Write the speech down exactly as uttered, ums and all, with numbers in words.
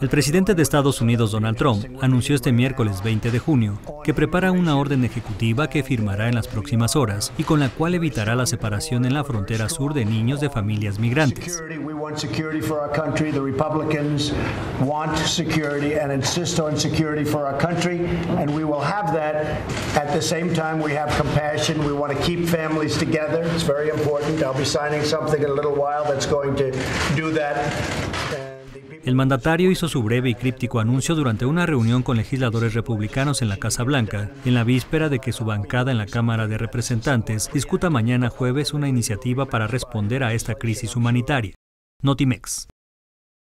El presidente de Estados Unidos, Donald Trump, anunció este miércoles veinte de junio que prepara una orden ejecutiva que firmará en las próximas horas y con la cual evitará la separación en la frontera sur de niños de familias migrantes. El mandatario hizo su breve y críptico anuncio durante una reunión con legisladores republicanos en la Casa Blanca, en la víspera de que su bancada en la Cámara de Representantes discuta mañana jueves una iniciativa para responder a esta crisis humanitaria. Notimex.